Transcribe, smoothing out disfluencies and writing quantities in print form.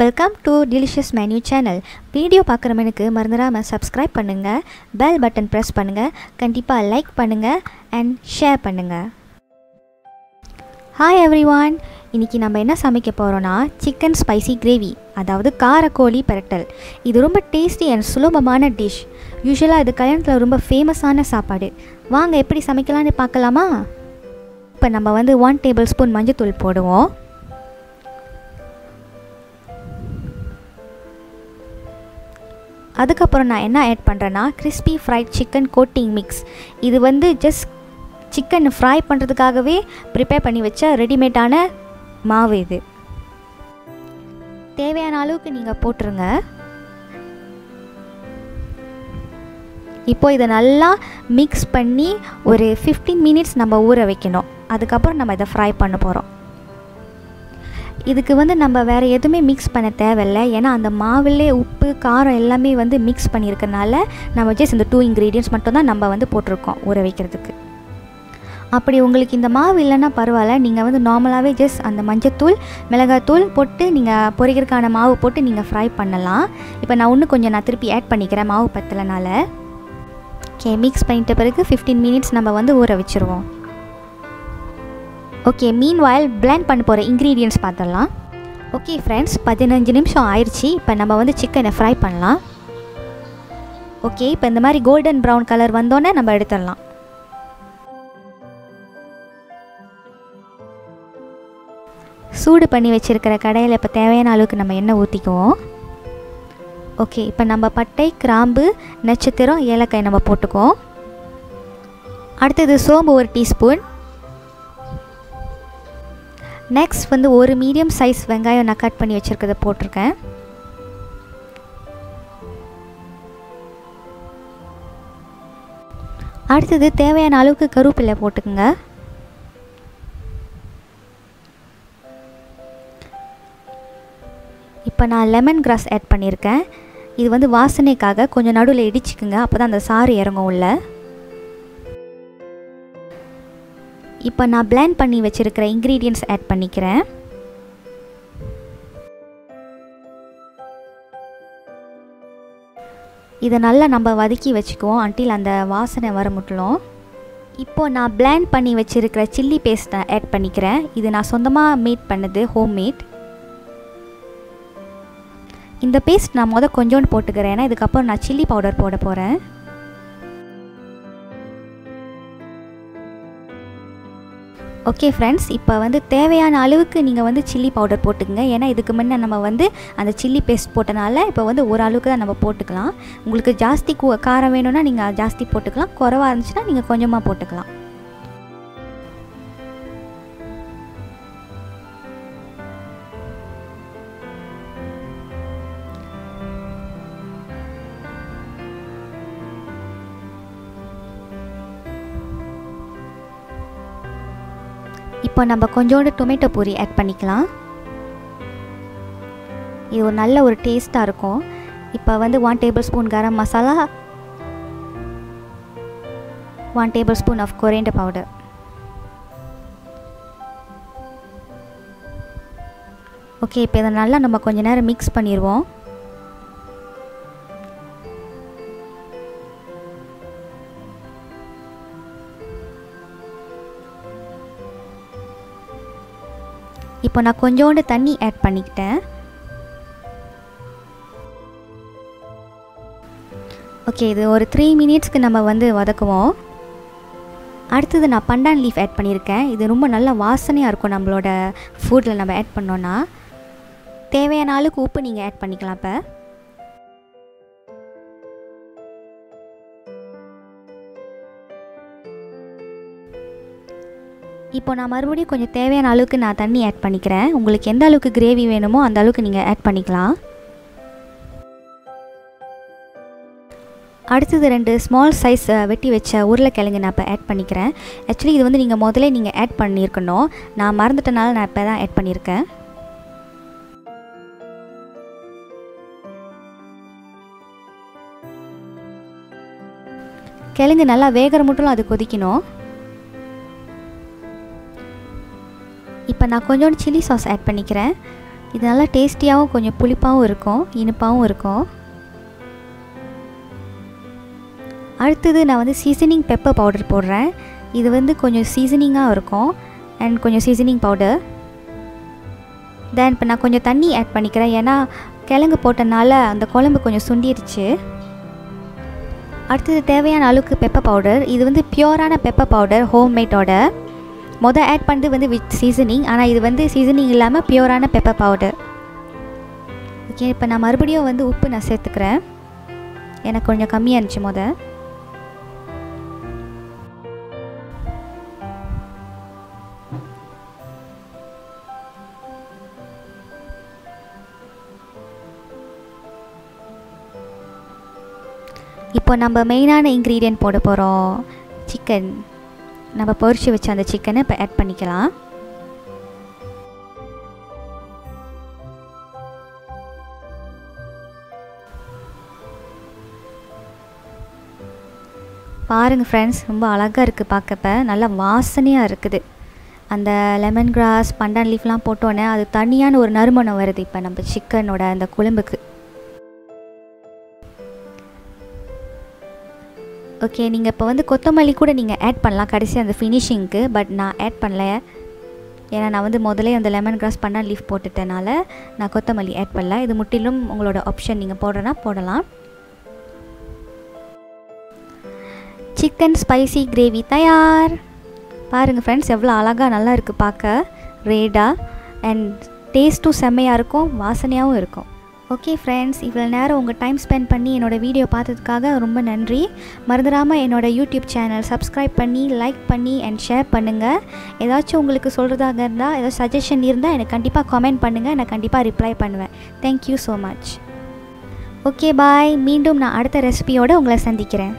Welcome to Delicious Menu Channel. Video பார்க்குறவங்களுக்கு மறந்துடாம subscribe பண்ணுங்க, bell button press பண்ணுங்க, கண்டிப்பா like பண்ணுங்க and share பண்ணுங்க. Hi everyone. இன்னைக்கு நம்ம என்ன சமைக்க போறோம்னா chicken spicy gravy, அதாவது காரக்கோழி பிரட்டல். இது ரொம்ப டேஸ்டி and சுலபமான டிஷ். யூசுவலா இது கல்யாணத்துல ரொம்ப ஃபேமஸான சாப்பாடு. வாங்க எப்படி சமைக்கலாம்னு பார்க்கலாமா? இப்ப நம்ம 1 tablespoon மஞ்சள் தூள் போடுவோம். அதுக்கப்புறம் நான் என்ன ஆட் பண்றேன்னா crispy fried chicken coating mix. இது just chicken fry பண்றதுக்காகவே prepare பண்ணி வச்ச ரெடிமேட் ஆன மாவு இது. தேவையான அளவுக்கு நீங்க போட்டுருங்க. இப்போ இத நல்லா mix பண்ணி ஒரு 15 minutes நம்ம ஊற வைக்கணும். அதுக்கப்புறம் நம்ம இத fry பண்ண போறோம். இதுக்கு நம்ம வேற எதுமே mix பண்ண தேவையில்லை. ஏனா அந்த மாவுலே உப்பு காரம் எல்லாமே mix பண்ணிருக்கனால நம்ம just இந்த 2 ingredients மட்டும் தான் நம்ம போட்டுறோம் ஊற வைக்கிறதுக்கு. அப்படி உங்களுக்கு இந்த மாவு இல்லனா பரவாயில்லை. நீங்க நார்மலாவே just அந்த மஞ்சள் தூள், மிளகாய் தூள் போட்டு நீங்க பொரிக்கிறதுக்கான மாவு போட்டு நீங்க fry பண்ணலாம். இப்போ நான் இன்னும் கொஞ்சம் நான் திருப்பி ஆட் பண்ணிக்கிறேன் மாவு பத்தலனால. Okay, mix பண்ணிட்ட பிறகு 15 minutes நம்ம ஊற வச்சிருவோம். Okay, meanwhile blend பண்ண போற ingredients பார்த்தறலாம். Okay friends, 15 நிமிஷம் ஆயிருச்சு. இப்போ நம்ம chicken fry பண்ணலாம். Okay, இப்போ இந்த மாதிரி golden brown color வந்தோனே நம்ம எடுத்துறலாம். சூடு பண்ணி வச்சிருக்கிற கடாயில இப்ப தேவையான அளவுக்கு நம்ம எண்ணெய் ஊத்திக்குவோம். ஓகே இப்போ நம்ம பட்டை, கிராம்பு, நட்சத்திரம், ஏலக்காய் நம்ம போட்டுக்குவோம். அடுத்து சோம்பு 1 டீஸ்பூன். நெக்ஸ்ட் ஒரு மீடியம் சைஸ் வெங்காயம் நான் கட் பண்ணி வச்சிருக்கத போட்டுருக்கேன். அடுத்து தேவையான அளவுக்கு கருவேப்பிலை போட்டுக்கங்க. இப்போ நான் லெமன் கிராஸ் ஆட் பண்ணியிருக்கேன். இது வாசனைக்காக கொஞ்சம் நடுவில் இடிச்சுக்குங்க, அப்பதான் அந்த சாறு இறங்கும் உள்ள. இப்போ நான் blend பண்ணி வச்சிருக்கிற ingredients ஆட் பண்ணிக்கிறேன். இத நல்லா நம்ம வதக்கி வச்சுக்குவோம் until அந்த வாசனை வர முட்டலாம். இப்போ நான் blend பண்ணி வச்சிருக்கிற சில்லி பேஸ்ட் ஆட் பண்ணிக்கிறேன். இது நான் சொந்தமா மேட் பண்ணது, ஹோம்மேட். இந்த பேஸ்ட் நான் கொஞ்சோண்டு போட்டுக்கிறேன். இதுக்கு அப்புறம் நான் சில்லி பவுடர் போட போறேன். ஓகே फ्रेंड्स, இப்போ தேவையான அளவுக்கு நீங்க சில்லி பவுடர் போட்டுக்கங்க. ஏனா இதுக்கு முன்ன நம்ம அந்த சில்லி பேஸ்ட் போட்டனால இப்போ ஒரு அளவுக்கு தான் நம்ம போட்டுக்கலாம். உங்களுக்கு ಜಾಸ್ತಿ காரம் வேணும்னா நீங்க ಜಾಸ್தி போட்டுக்கலாம், குறவா இருந்துச்சுனா நீங்க கொஞ்சமா போட்டுக்கலாம். இப்போ நம்ம கொஞ்சோண்டு டொமேட்டோ பூரி ஆட் பண்ணிக்கலாம். இது ஒரு நல்ல ஒரு டேஸ்டா இருக்கும். இப்போ 1 tablespoon garam masala, 1 tablespoon of coriander powder. Okay இப்போ இத நல்லா நம்ம கொஞ்ச நேரம் மிக்ஸ் பண்ணிடுவோம். இப்போ நான் கொஞ்சோண்டு தண்ணி ஆட் பண்ணிக்கிட்டேன். ஓகே இது ஒரு 3 மினிட்ஸ்க்கு நம்ம வதக்குவோம். அடுத்து நான் pandan leaf ஆட் பண்ணியிருக்கேன். இது ரொம்ப நல்ல வாசனையா இருக்கும் நம்மளோட ஃபுட்ல நம்ம ஆட் பண்ணோம்னா. தேவையான அளவுக்கு உப்பு நீங்க ஆட் பண்ணிக்கலாம். இப்ப இப்போ நான் மறுபடியும் கொஞ்சம் தேவையான அளவுக்கு நான் தண்ணி ஆட் பண்ணிக்கிறேன். உங்களுக்கு எந்த அளவுக்கு கிரேவி வேணுமோ அந்த அளவுக்கு நீங்க ஆட் பண்ணிக்கலாம். அடுத்து 2 ஸ்மால் சைஸ் வெட்டி வச்ச உருளைக்கிழங்கு நான் இப்ப ஆட் பண்ணிக்கிறேன். एक्चुअली இது நீங்க முதல்ல ஆட் பண்ணியிருக்கணும். நான் மறந்துட்டனால நான் இப்ப தான் ஆட் பண்ணியிருக்கேன். கிழங்கு நல்லா வேகற மட்டும் அது கொதிக்கணும். இப்போ நான் கொஞ்சோண்டு சில்லி சாஸ் ஆட் பண்ணிக்கிறேன். இது நல்லா டேஸ்டியாவும் கொஞ்சம் புளிப்பாவும் இருக்கும் இனிப்பாவும் இருக்கும். அடுத்தது நான் வந்து சீசனிங் பெப்பர் பவுடர் போடுறேன். இது வந்து கொஞ்சம் சீசனிங்காக இருக்கும் அண்ட் கொஞ்சம் சீசனிங் பவுடர். தென் இப்போ நான் கொஞ்சம் தண்ணி ஆட் பண்ணிக்கிறேன், ஏன்னா கிழங்கு போட்டனால அந்த குழம்பு கொஞ்சம் சுண்டிடுச்சு. அடுத்தது தேவையான அளவுக்கு பெப்பர் பவுடர். இது வந்து பியூரான பெப்பர் பவுடர், ஹோம்மேடோட. மொதல் ஆட் பண்ணது வந்து வித் சீசனிங், ஆனால் இது வந்து சீசனிங் இல்லாமல் பியூரான பெப்பர் பவுடர். ஓகே, இப்போ நான் மறுபடியும் வந்து உப்பு நான் சேர்த்துக்கிறேன், எனக்கு கொஞ்சம் கம்மியாக இருந்துச்சு மொதல். இப்போ நம்ம மெயினான இன்க்ரீடியன்ட் போட போகிறோம், சிக்கன். நம்ம பொரிச்சு வச்ச அந்த சிக்கனை இப்போ ஆட் பண்ணிக்கலாம். பாருங்கள் ஃப்ரெண்ட்ஸ், ரொம்ப அழகாக இருக்குது பார்க்கப்ப, நல்லா வாசனையாக இருக்குது. அந்த லெமன் கிராஸ் பண்டான் லீஃப்லாம் போட்டோன்னே அது தனியான ஒரு நறுமணம் வருது இப்போ நம்ம சிக்கனோட அந்த குழம்புக்கு. ஓகே, நீங்கள் இப்போ வந்து கொத்தமல்லி கூட நீங்கள் ஆட் பண்ணலாம் கடைசி அந்த ஃபினிஷிங்க்கு, பட் நான் ஆட் பண்ணல, ஏன்னா நான் வந்து முதலே அந்த லெமன் கிராஸ் பண்டான் லீஃப் போட்டுட்டனால நான் கொத்தமல்லி ஆட் பண்ணல. இது முற்றிலும் உங்களோட ஆப்ஷன், நீங்கள் போடுறனா போடலாம். சிக்கன் ஸ்பைசி கிரேவி தயார். பாருங்கள் ஃப்ரெண்ட்ஸ், எவ்வளோ அழகாக நல்லா இருக்குது பார்க்க, ரேடாக, அண்ட் டேஸ்ட்டும் செம்மையாக இருக்கும், வாசனையாகவும் இருக்கும். ஓகே ஃப்ரெண்ட்ஸ், இவ்வளோ நேரம் உங்கள் டைம் ஸ்பெண்ட் பண்ணி என்னோடய வீடியோ பார்த்ததுக்காக ரொம்ப நன்றி. மறந்துடாமல் என்னோடய யூடியூப் சேனல் சப்ஸ்கிரைப் பண்ணி, லைக் பண்ணி அண்ட் ஷேர் பண்ணுங்கள். ஏதாச்சும் உங்களுக்கு சொல்கிறதாக இருந்தால், ஏதாச்சும் சஜஷன் இருந்தால் எனக்கு கண்டிப்பாக கமெண்ட் பண்ணுங்கள், நான் கண்டிப்பாக ரிப்ளை பண்ணுவேன். Thank you so much. Okay bye, மீண்டும் நான் அடுத்த ரெசிபியோடு உங்களை சந்திக்கிறேன்.